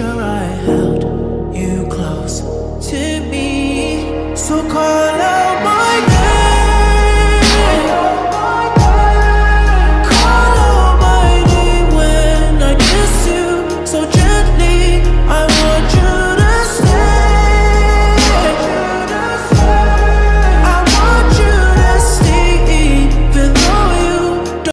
sure I